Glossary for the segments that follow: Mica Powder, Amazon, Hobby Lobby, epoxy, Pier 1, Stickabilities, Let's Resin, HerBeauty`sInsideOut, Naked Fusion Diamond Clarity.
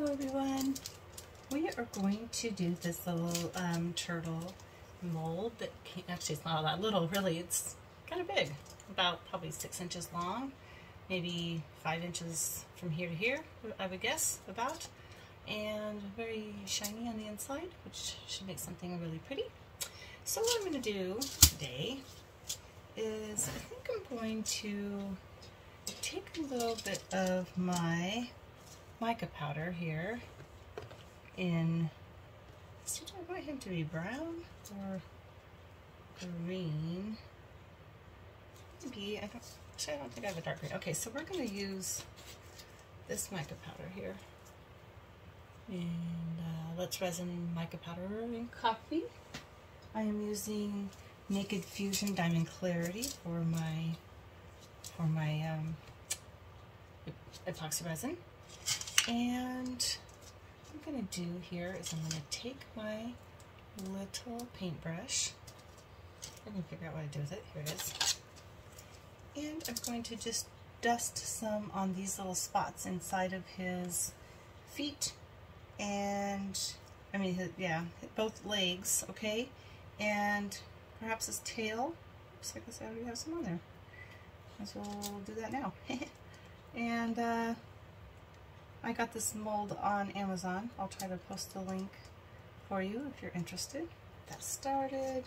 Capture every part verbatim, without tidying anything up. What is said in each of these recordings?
Hello everyone! We are going to do this little um, turtle mold that came, actually it's not all that little really, it's kind of big, about probably six inches long, maybe five inches from here to here I would guess about, and very shiny on the inside, which should make something really pretty. So what I'm going to do today is I think I'm going to take a little bit of my mica powder here in, so do I want him to be brown or green? Maybe, I don't, actually I don't think I have a dark green. Okay, so we're going to use this mica powder here. And uh, let's resin mica powder in coffee. I am using Naked Fusion Diamond Clarity for my, for my um, epoxy resin. And what I'm going to do here is I'm going to take my little paintbrush. I can figure out what I do with it. Here it is. And I'm going to just dust some on these little spots inside of his feet and, I mean, his, yeah, both legs, okay? And perhaps his tail. Oops, I guess I already have some on there. So we'll do that now. And, uh, I got this mold on Amazon. I'll try to post the link for you if you're interested. That started.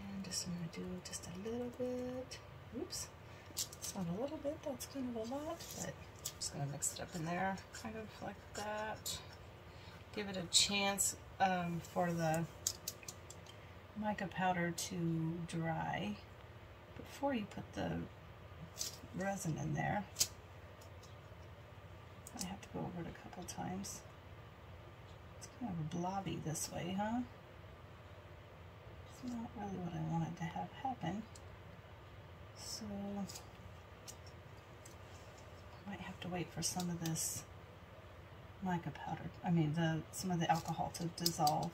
And just I'm gonna do just a little bit. Oops, it's not a little bit, that's kind of a lot, but I'm just gonna mix it up in there, kind of like that. Give it a chance um, for the mica powder to dry before you put the resin in there. I have to go over it a couple times. It's kind of blobby this way, huh? It's not really what I wanted to have happen. So, I might have to wait for some of this mica powder, I mean, the some of the alcohol to dissolve.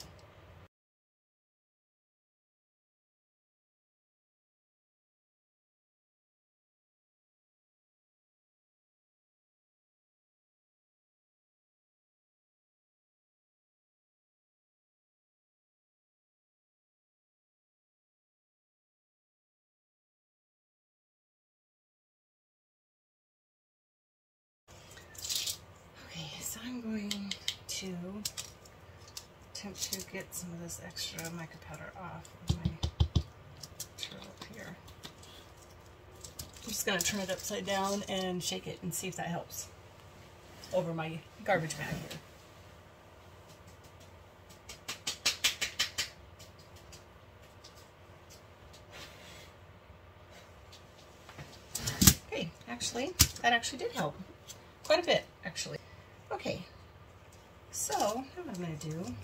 So I'm going to attempt to get some of this extra mica powder off of my turtle here. I'm just going to turn it upside down and shake it and see if that helps over my garbage bag here. Okay, actually, that actually did help. Quite a bit, actually. Okay, so now what I'm going to do,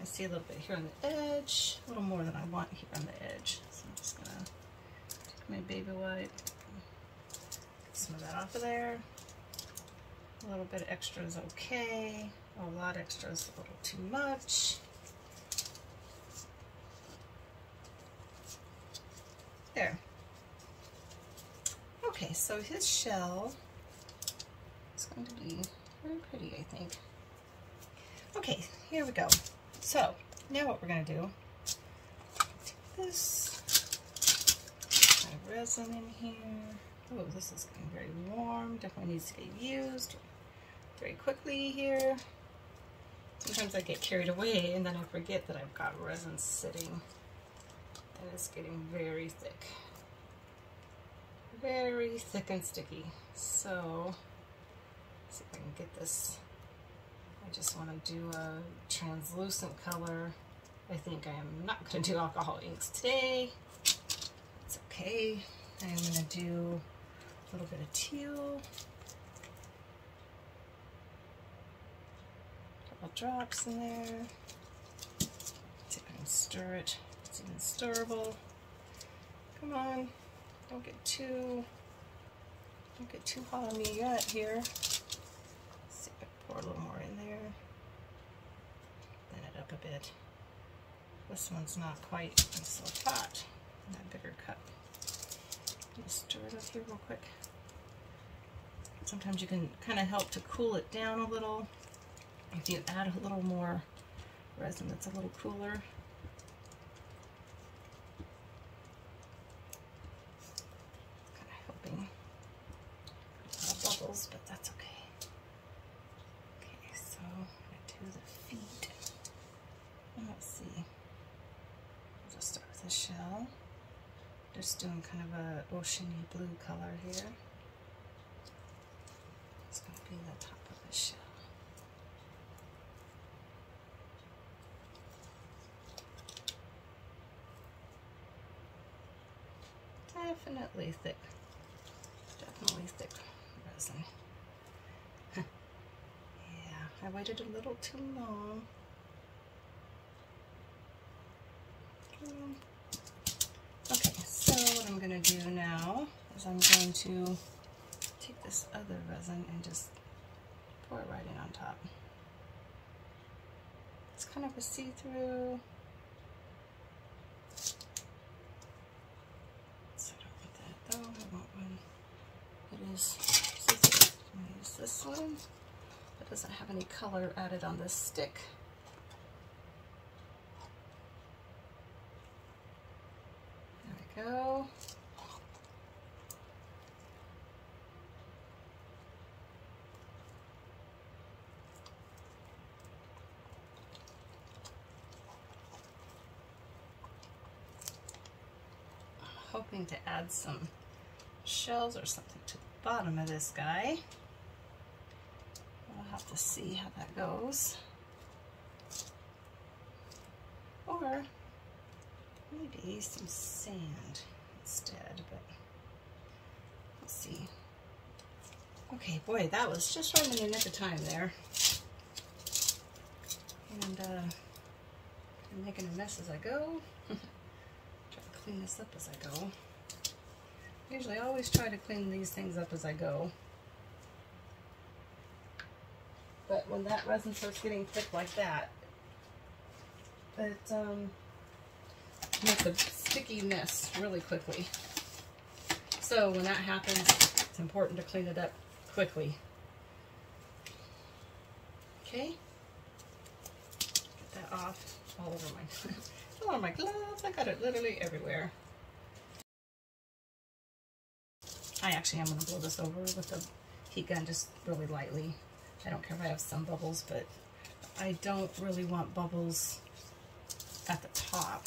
I see a little bit here on the edge, a little more than I want here on the edge, so I'm just going to take my baby wipe, get some of that off of there. A little bit extra is okay, a lot extra is a little too much. There. Okay, so his shell is going to be very pretty, I think. Okay, here we go. So, now what we're going to do, take this, put my resin in here. Oh, this is getting very warm. Definitely needs to get used very quickly here. Sometimes I get carried away and then I forget that I've got resin sitting. And it's getting very thick. Very thick and sticky. So, see if I can get this. I just want to do a translucent color. I think I am not going to do alcohol inks today. It's okay. I'm going to do a little bit of teal. A couple drops in there. See if I can stir it. It's even stirrable. Come on. Don't get too, don't get too hot on me yet here. Pour a little more in there, thin it up a bit. This one's not quite so hot in that bigger cup. Just stir it up here real quick. sometimes you can kind of help to cool it down a little. If you add a little more resin, that's a little cooler. Kind of helping. A lot of bubbles, but that's okay. Okay, so I'm going to do the feet. Let's see. I'll just start with the shell. Just doing kind of a oceany blue color here. It's going to be the top of the shell. Definitely thick, definitely thick resin. Yeah, I waited a little too long. Okay, so what I'm going to do now is I'm going to take this other resin and just pour it right in on top. It's kind of a see-through. Oh, I want one that is see-through. I'm going to use this one that doesn't have any color added on this stick. There we go. I'm hoping to add some shells or something to the bottom of this guy. We'll have to see how that goes. Or maybe some sand instead, but let's see. Okay, boy, that was just right in the nick of time there. And uh, I'm making a mess as I go. Try to clean this up as I go. Usually I always try to clean these things up as I go. But when that resin starts getting thick like that, it um, makes a sticky mess really quickly. So when that happens, it's important to clean it up quickly. Okay? Get that off all over my, all over my gloves. I got it literally everywhere. I actually am going to blow this over with a heat gun just really lightly. I don't care if I have some bubbles, but I don't really want bubbles at the top.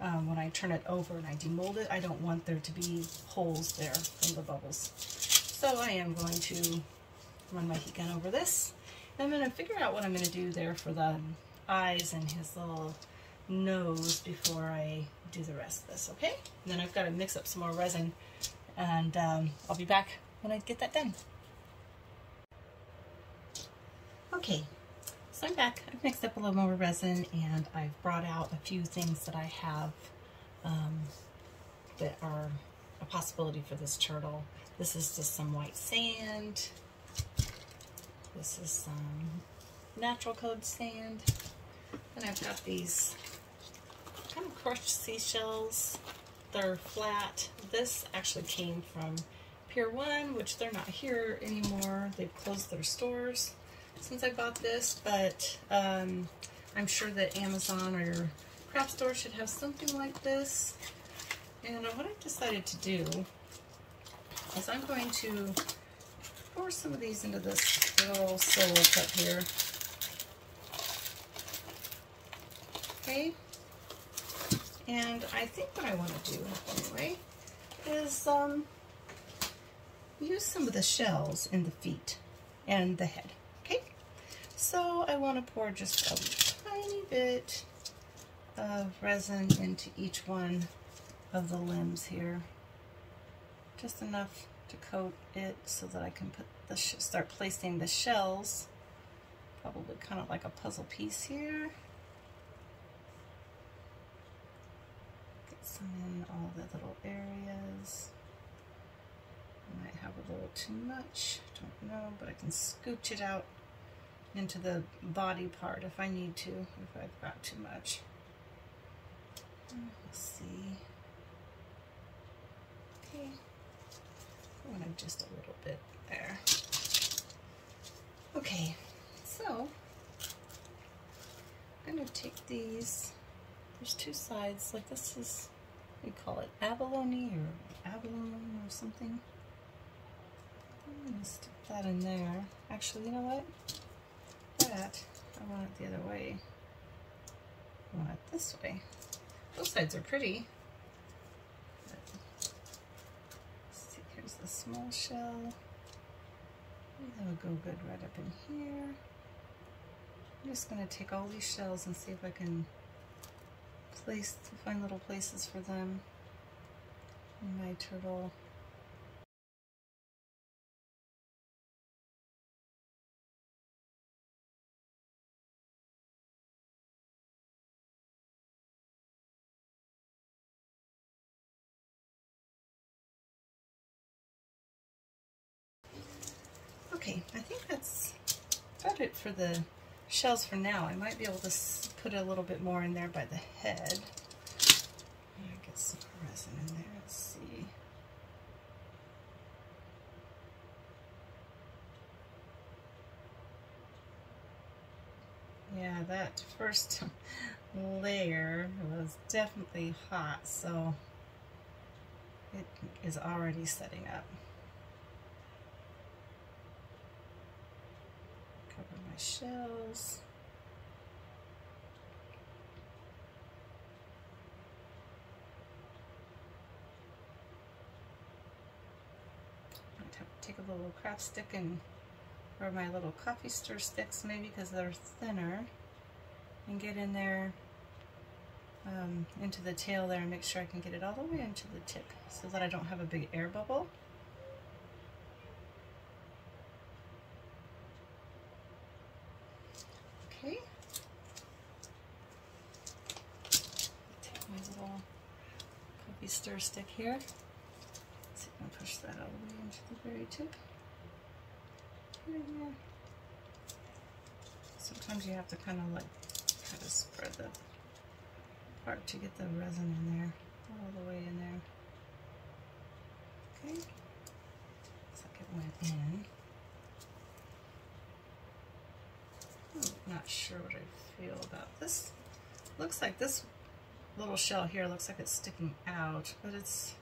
Um, when I turn it over and I demold it, I don't want there to be holes there from the bubbles. So I am going to run my heat gun over this. And I'm going to figure out what I'm going to do there for the eyes and his little nose before I do the rest of this, okay? And then I've got to mix up some more resin. And um, I'll be back when I get that done. Okay, so I'm back. I've mixed up a little more resin, and I've brought out a few things that I have um, that are a possibility for this turtle. This is just some white sand. This is some natural colored sand. And I've got these kind of crushed seashells. They're flat. This actually came from Pier one, which they're not here anymore. They've closed their stores since I bought this, but um, I'm sure that Amazon or your craft store should have something like this. And what I've decided to do is I'm going to pour some of these into this little solo cup here. Okay. And I think what I want to do, anyway, is um, use some of the shells in the feet and the head, okay? So I want to pour just a tiny bit of resin into each one of the limbs here. Just enough to coat it so that I can put the sh start placing the shells, probably kind of like a puzzle piece here. Some in all the little areas. I might have a little too much, don't know, but I can scooch it out into the body part if I need to, if I've got too much. Let's see. Okay, I want to just a little bit there. Okay, so I'm going to take these. There's two sides. Like this is, we call it abalone or abalone or something. I'm going to stick that in there. Actually, you know what? That, I want it the other way. I want it this way. Both sides are pretty. Let's see, here's the small shell. That would go good right up in here. I'm just going to take all these shells and see if I can place, find little places for them in my turtle. Okay, I think that's about it for the shells for now. I might be able to put a little bit more in there by the head. Get some resin in there. Let's see. Yeah, that first layer was definitely hot, so it is already setting up. Shells. I'm going to have to take a little craft stick and, or my little coffee stir sticks maybe, because they're thinner, and get in there um, into the tail there and make sure I can get it all the way into the tip so that I don't have a big air bubble. Stir stick here. So I'm gonna push that all the way into the very tip. Here and there. Sometimes you have to kind of like try to spread the part to get the resin in there, all the way in there. Okay. Looks like it went in. I'm not sure what I feel about this. Looks like this little shell here looks like it's sticking out, but it's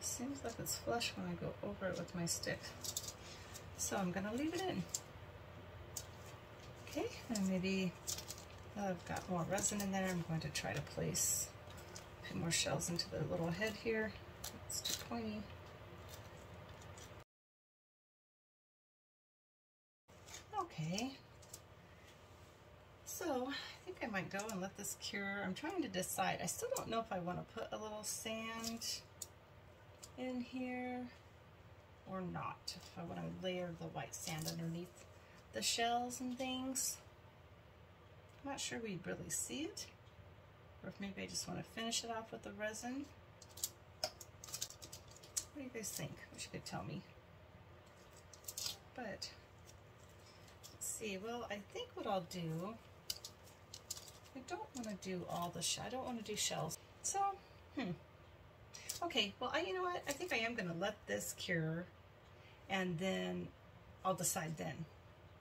seems like it's flush when I go over it with my stick. So I'm gonna leave it in. Okay, and maybe now that I've got more resin in there, I'm going to try to place a few more shells into the little head here. It's too pointy. Okay. So I think I might go and let this cure. I'm trying to decide. I still don't know if I want to put a little sand in here or not. If I want to layer the white sand underneath the shells and things. I'm not sure we'd really see it. Or if maybe I just want to finish it off with the resin. What do you guys think? I wish you could tell me. But let's see. Well, I think what I'll do, I don't want to do all the sh I don't want to do shells. So, hmm. Okay, well, I, you know what? I think I am going to let this cure, and then I'll decide then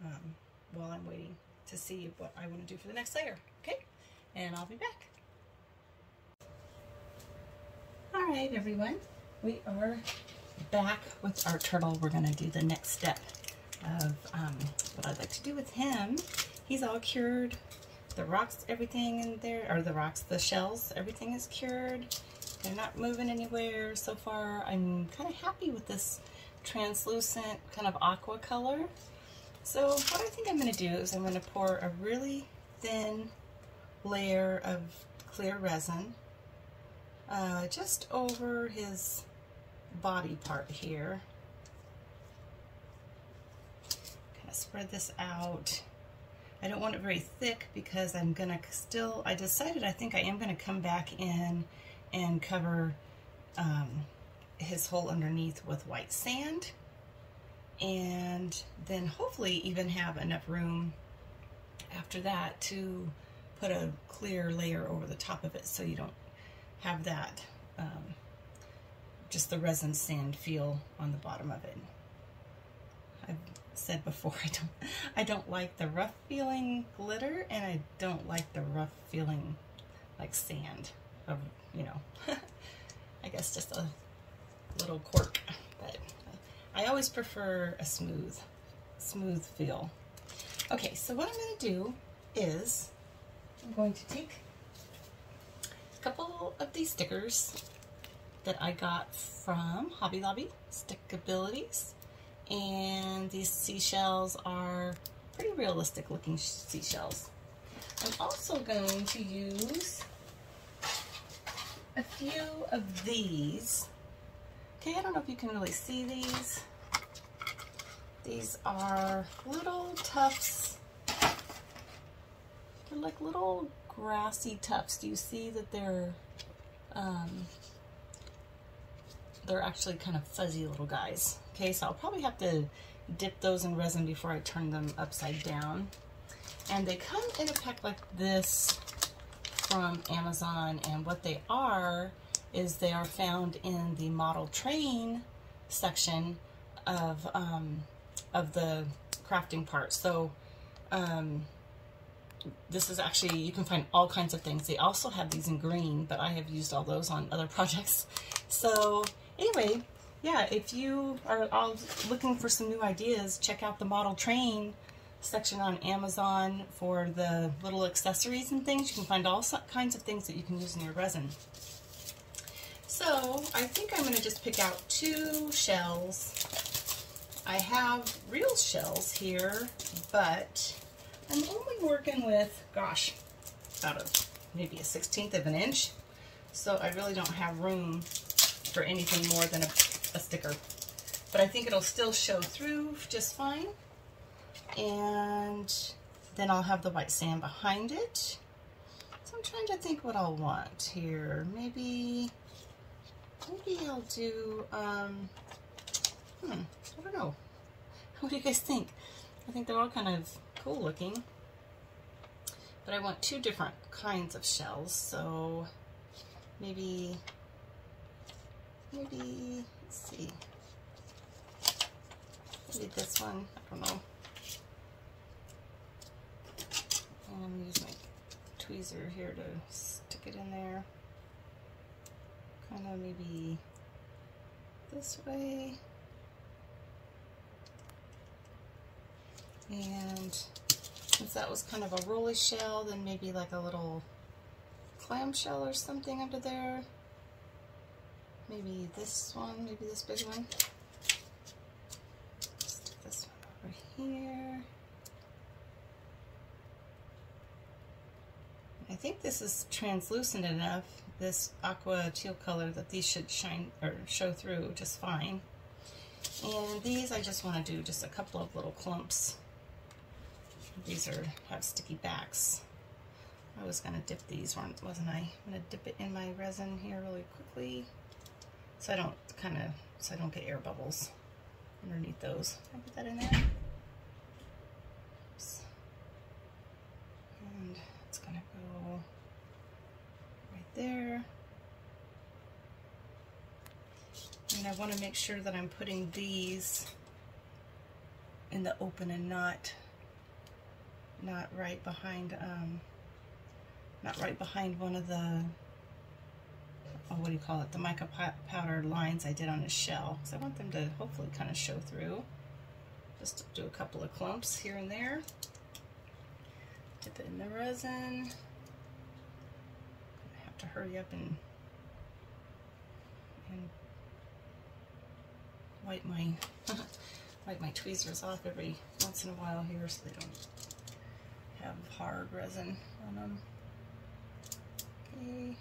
um, while I'm waiting to see what I want to do for the next layer. Okay? And I'll be back. All right, everyone. We are back with our turtle. We're going to do the next step of um, what I'd like to do with him. He's all cured. The rocks, everything in there, or the rocks, the shells, everything is cured. They're not moving anywhere so far. I'm kind of happy with this translucent kind of aqua color. So what I think I'm going to do is I'm going to pour a really thin layer of clear resin uh, just over his body part here. Kind of spread this out. I don't want it very thick because I'm gonna still, I decided I think I am gonna come back in and cover um, his hole underneath with white sand, and then hopefully even have enough room after that to put a clear layer over the top of it so you don't have that um, just the resin sand feel on the bottom of it. I've said before, I don't, I don't like the rough feeling glitter, and I don't like the rough feeling like sand of, you know, I guess just a little quirk, but I always prefer a smooth, smooth feel. Okay, so what I'm going to do is I'm going to take a couple of these stickers that I got from Hobby Lobby, Stickabilities, and these seashells are pretty realistic looking seashells. I'm also going to use a few of these. Okay, I don't know if you can really see these. These are little tufts. They're like little grassy tufts. Do you see that they're um, they're actually kind of fuzzy little guys? Okay, so I'll probably have to dip those in resin before I turn them upside down. And they come in a pack like this from Amazon, and what they are is they are found in the model train section of um, of the crafting part. So um, this is actually, you can find all kinds of things. They also have these in green, but I have used all those on other projects. So anyway, yeah, if you are all looking for some new ideas, check out the model train section on Amazon for the little accessories and things. You can find all kinds of things that you can use in your resin. So I think I'm going to just pick out two shells. I have real shells here, but I'm only working with, gosh, about a, maybe a sixteenth of an inch. So I really don't have room for anything more than a, a sticker. But I think it'll still show through just fine. And then I'll have the white sand behind it. So I'm trying to think what I'll want here. Maybe, maybe I'll do, um, hmm, I don't know. What do you guys think? I think they're all kind of cool looking. But I want two different kinds of shells, so maybe, maybe, let's see. Maybe this one, I don't know. And I'm going to use my tweezer here to stick it in there. Kind of maybe this way. And since that was kind of a rolly shell, then maybe like a little clamshell or something under there. Maybe this one, maybe this big one. Stick this one over here. I think this is translucent enough, this aqua teal color, that these should shine or show through just fine. And these I just want to do just a couple of little clumps. These are have sticky backs. I was going to dip these, weren't, wasn't I? I'm going to dip it in my resin here really quickly so I don't kind of, so I don't get air bubbles underneath those. Can I put that in there? Oops. And it's going to go right there. And I want to make sure that I'm putting these in the open and not not right behind um, not right behind one of the oh, what do you call it? The mica powder lines I did on the shell. So I want them to hopefully kind of show through. Just do a couple of clumps here and there. Dip it in the resin. I have to hurry up and and wipe my wipe my tweezers off every once in a while here so they don't have hard resin on them. Okay.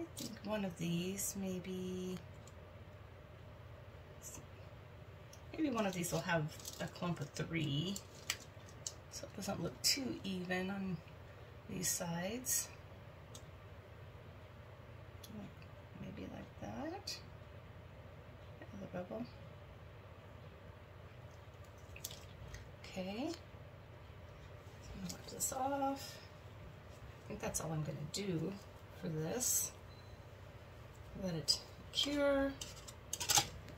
I think one of these maybe Maybe one of these will have a clump of three, so it doesn't look too even on these sides. Maybe like that. Another bubble. Okay. I'm gonna wipe this off. I think that's all I'm going to do for this. Let it cure,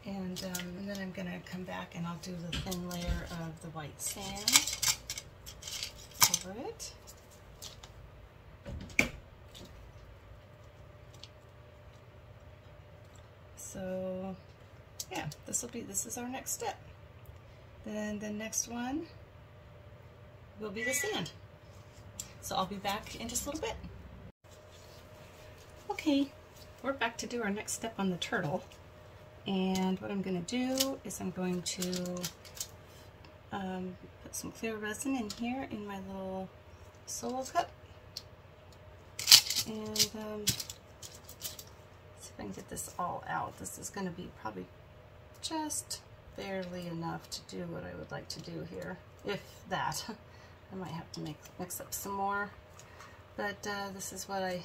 and, um, and then I'm going to come back and I'll do the thin layer of the white sand over it. So yeah, this will be, this is our next step. Then the next one will be the sand. So I'll be back in just a little bit. Okay, we're back to do our next step on the turtle. And what I'm gonna do is I'm going to um, put some clear resin in here in my little solo cup. And um, see if I can get this all out. This is gonna be probably just barely enough to do what I would like to do here, if that. I might have to make, mix up some more, but uh, this is what I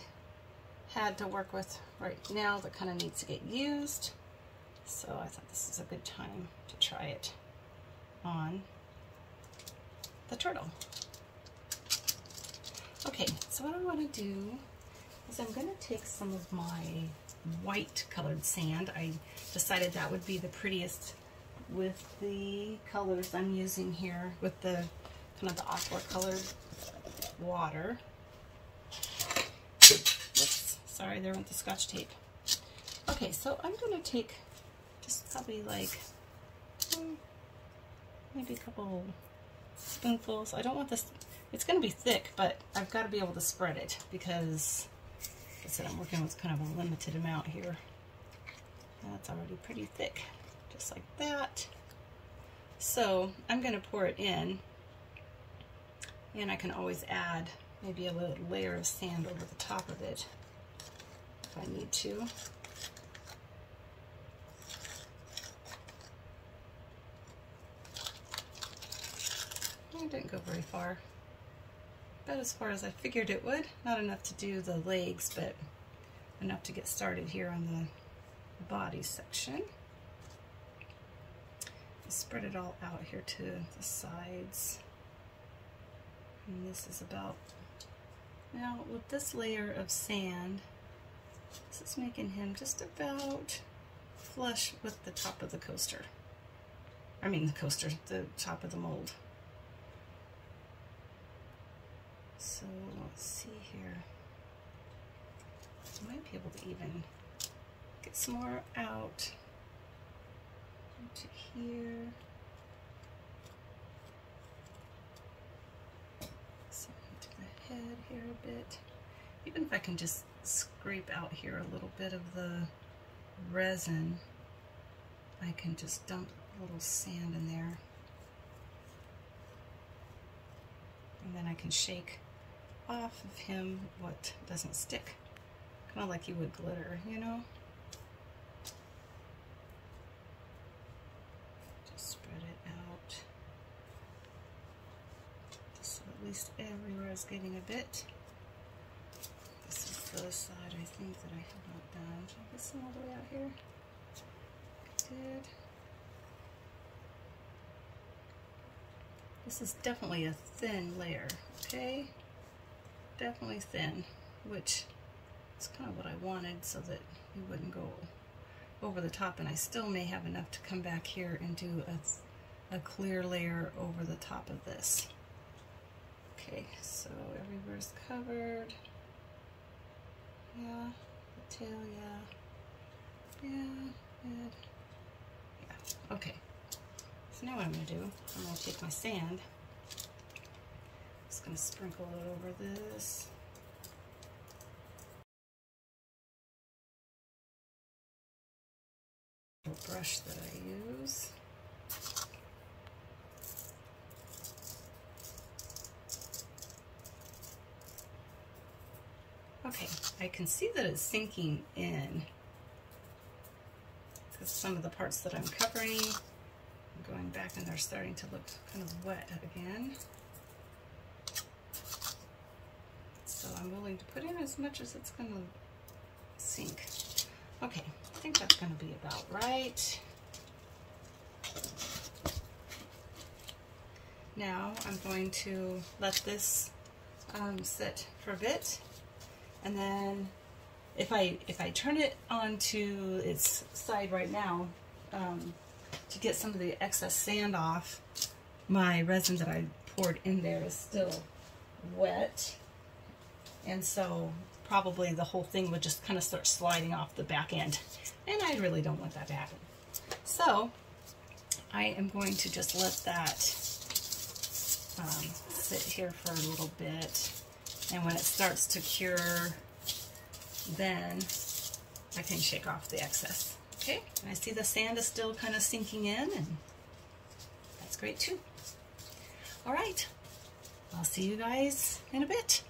had to work with right now that kind of needs to get used, so I thought this is a good time to try it on the turtle. Okay, so what I want to do is I'm going to take some of my white colored sand. I decided that would be the prettiest with the colors I'm using here, with the kind of the aqua colored water. Oops, sorry, there went the scotch tape. Okay, so I'm gonna take just probably like maybe a couple spoonfuls. I don't want this, it's gonna be thick, but I've gotta be able to spread it because, like I said, I'm working with kind of a limited amount here. That's already pretty thick, just like that. So I'm gonna pour it in. And I can always add maybe a little layer of sand over the top of it if I need to. I didn't go very far. About as far as I figured it would. Not enough to do the legs, but enough to get started here on the body section. Spread it all out here to the sides. And this is about, now with this layer of sand, this is making him just about flush with the top of the coaster. I mean the coaster, the top of the mold. So let's see here. I might be able to even get some more out into here. Head here a bit. Even if I can just scrape out here a little bit of the resin, I can just dump a little sand in there. And then I can shake off of him what doesn't stick. Kind of like you would glitter, you know? Just spread it out. So at least everywhere is getting a bit. This is the side I think that I have not done. Should I get some all the way out here? I did. This is definitely a thin layer, okay? Definitely thin, which is kind of what I wanted so that you wouldn't go over the top, and I still may have enough to come back here and do a, a clear layer over the top of this. Okay, so everywhere's covered. Yeah, the tail, yeah. Yeah, good. Yeah, okay. So now what I'm going to do, I'm going to take my sand. I'm just going to sprinkle it over this. The brush that I use. Okay, I can see that it's sinking in because some of the parts that I'm covering, I'm going back and they're starting to look kind of wet again. So I'm willing to put in as much as it's going to sink. Okay, I think that's going to be about right. Now I'm going to let this um, sit for a bit, and then if I if I turn it onto its side right now um, to get some of the excess sand off, my resin that I poured in there is still wet, and so probably the whole thing would just kind of start sliding off the back end, and I really don't want that to happen. So I am going to just let that um, sit here for a little bit, and when it starts to cure, then I can shake off the excess. Okay, and I see the sand is still kind of sinking in, and that's great too. All right, I'll see you guys in a bit.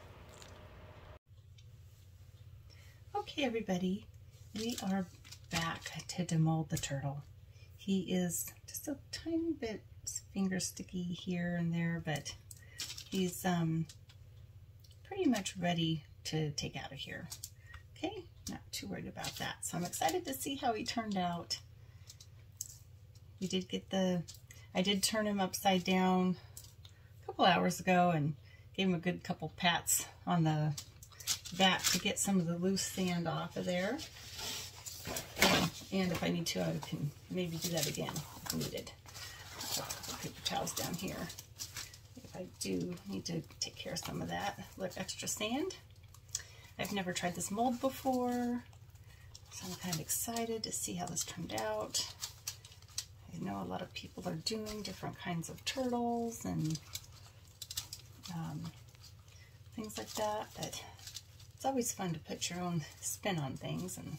Okay, everybody, we are back to demold the turtle. He is just a tiny bit finger sticky here and there, but he's um, pretty much ready to take out of here. Okay, not too worried about that. So I'm excited to see how he turned out. We did get the, I did turn him upside down a couple hours ago and gave him a good couple pats on the back to get some of the loose sand off of there. And if I need to, I can maybe do that again if needed. I'll put the towels down here. If I do need to take care of some of that, look, extra sand. I've never tried this mold before, so I'm kind of excited to see how this turned out. I know a lot of people are doing different kinds of turtles and um, things like that, but it's always fun to put your own spin on things and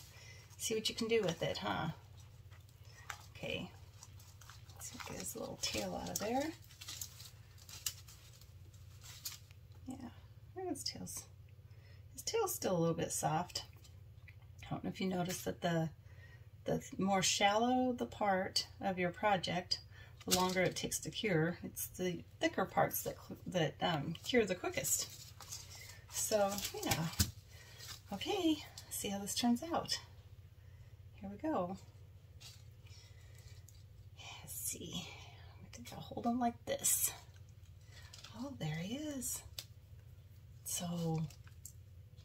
see what you can do with it, huh? Okay, let's get his little tail out of there. Yeah, where are his tails? His tail's still a little bit soft. I don't know if you noticed that the, the more shallow the part of your project, the longer it takes to cure. It's the thicker parts that, that um, cure the quickest. So, yeah. Okay, see how this turns out. Here we go. Let's see. I think I'll hold him like this. Oh, there he is. So,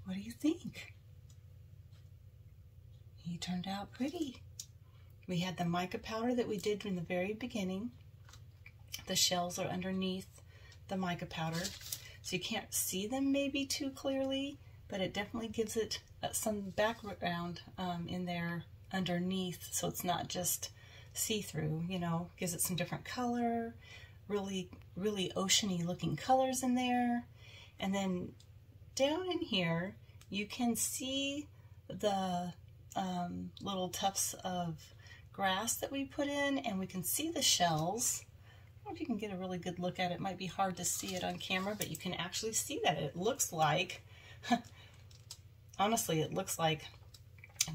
what do you think? He turned out pretty. We had the mica powder that we did in the very beginning. The shells are underneath the mica powder, so you can't see them maybe too clearly, but it definitely gives it some background um, in there underneath, so it's not just see-through, you know, gives it some different color, really, really oceany looking colors in there. And then down in here, you can see the um, little tufts of grass that we put in, and we can see the shells. I don't know if you can get a really good look at it. It might be hard to see it on camera, but you can actually see that it looks like, honestly, it looks like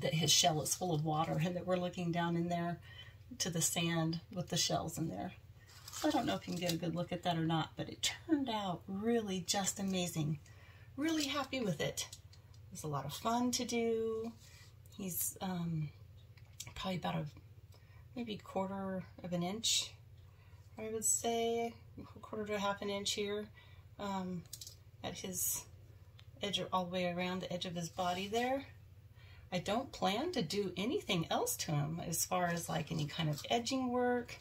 that his shell is full of water and that we're looking down in there to the sand with the shells in there. So I don't know if you can get a good look at that or not, but it turned out really just amazing. Really happy with it. It was a lot of fun to do. He's um, probably about a maybe quarter of an inch, I would say, a quarter to a half an inch here um, at his edge, all the way around the edge of his body there. I don't plan to do anything else to him as far as like any kind of edging work.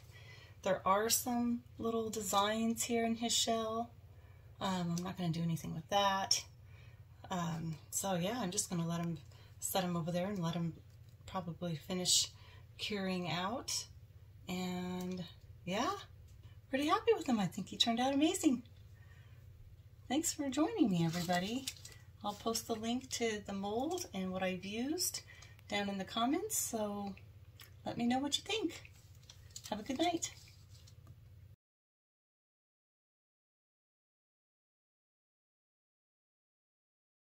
There are some little designs here in his shell. Um, I'm not going to do anything with that. Um, so yeah, I'm just going to let him, set him over there and let him probably finish curing out. And yeah, pretty happy with him. I think he turned out amazing. Thanks for joining me, everybody. I'll post the link to the mold and what I've used down in the comments, so let me know what you think. Have a good night.